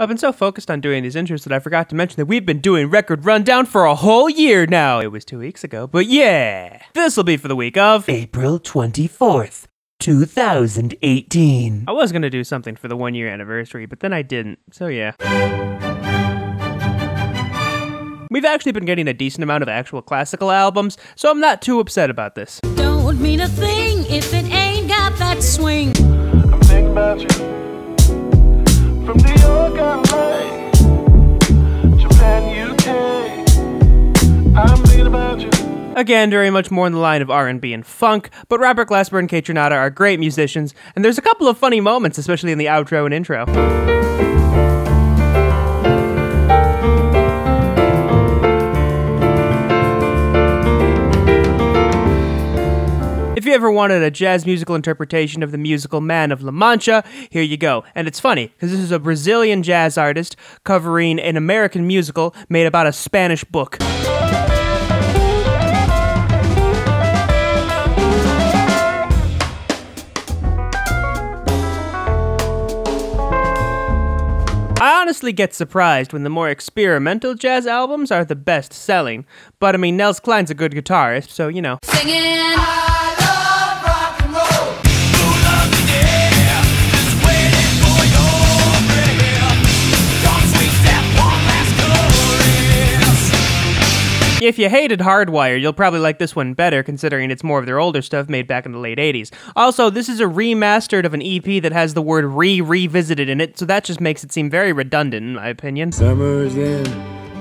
I've been so focused on doing these intros that I forgot to mention that we've been doing Record Rundown for a whole year now. It was 2 weeks ago, but yeah, this will be for the week of April 24th, 2018. I was gonna do something for the 1 year anniversary, but then I didn't, so yeah. We've actually been getting a decent amount of actual classical albums, so I'm not too upset about this. Don't mean a thing if it ain't got that swing. I'm thinking about you. From New York, LA, Japan, UK, I'm thinking about you. Again, very much more in the line of R&B and funk, but Robert Glasper and KAYTRANADA are great musicians, and there's a couple of funny moments, especially in the outro and intro. If you ever wanted a jazz musical interpretation of the musical Man of La Mancha, here you go. And it's funny, because this is a Brazilian jazz artist covering an American musical made about a Spanish book. I honestly get surprised when the more experimental jazz albums are the best selling. But I mean, Nels Klein's a good guitarist, so you know. Singing. If you hated Hardwired, you'll probably like this one better, considering it's more of their older stuff made back in the late 80s. Also, this is a remastered of an EP that has the word revisited in it, so that just makes it seem very redundant, in my opinion. Summer's in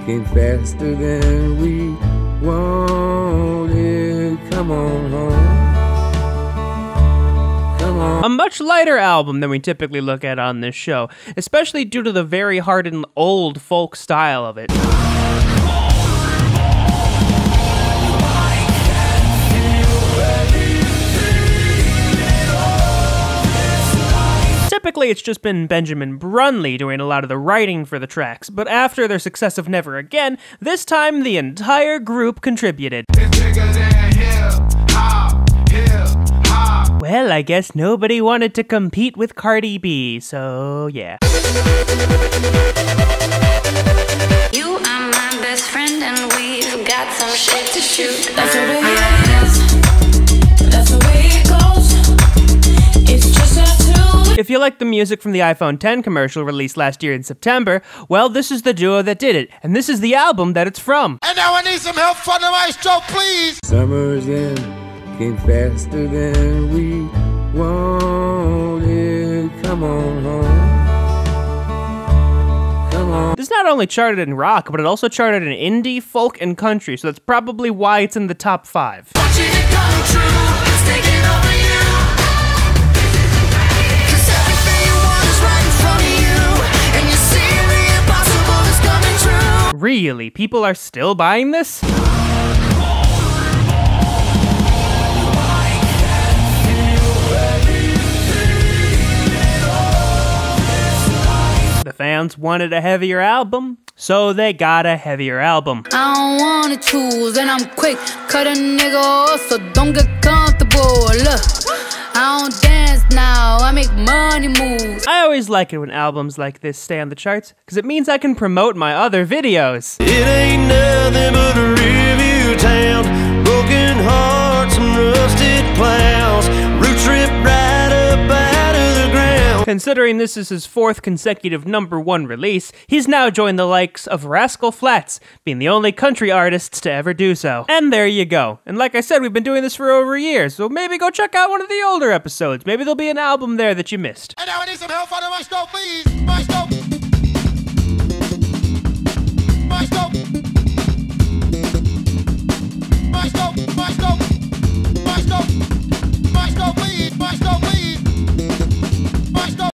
came faster than we wanted. Come on home. Come on. A much lighter album than we typically look at on this show, especially due to the very hard and old folk style of it. Typically, it's just been Benjamin Brunley doing a lot of the writing for the tracks, but after their success of Never Again, this time the entire group contributed. It's bigger than hip-hop. Well, I guess nobody wanted to compete with Cardi B, so yeah. You are my best friend and we've got some shit to shoot. That's the way it is. That's the way it goes. It's just us. If you like the music from the iPhone X commercial released last year in September, well, this is the duo that did it, and this is the album that it's from. And now I need some help from the maestro, please! Summer's in came faster than we wanted. Come on home. Come on. This not only charted in rock, but it also charted in indie, folk, and country, so that's probably why it's in the top 5. Watching it come true, it's taking over you. Really? People are still buying this? The fans wanted a heavier album, so they got a heavier album. I don't wanna choose and I'm quick, cut a nigga off, so don't get comfortable, look. I don't dance now, I make money moves. I always like it when albums like this stay on the charts, because it means I can promote my other videos. It ain't nothing but a Rearview Town, broken hearts and rusted plows, root trip right up out of the ground. Considering this is his fourth consecutive #1 release, he's now joined the likes of Rascal Flatts, being the only country artists to ever do so. And there you go. And like I said, we've been doing this for over a year, so maybe go check out one of the older episodes. Maybe there'll be an album there that you missed. And now I need some help on the maestro, please.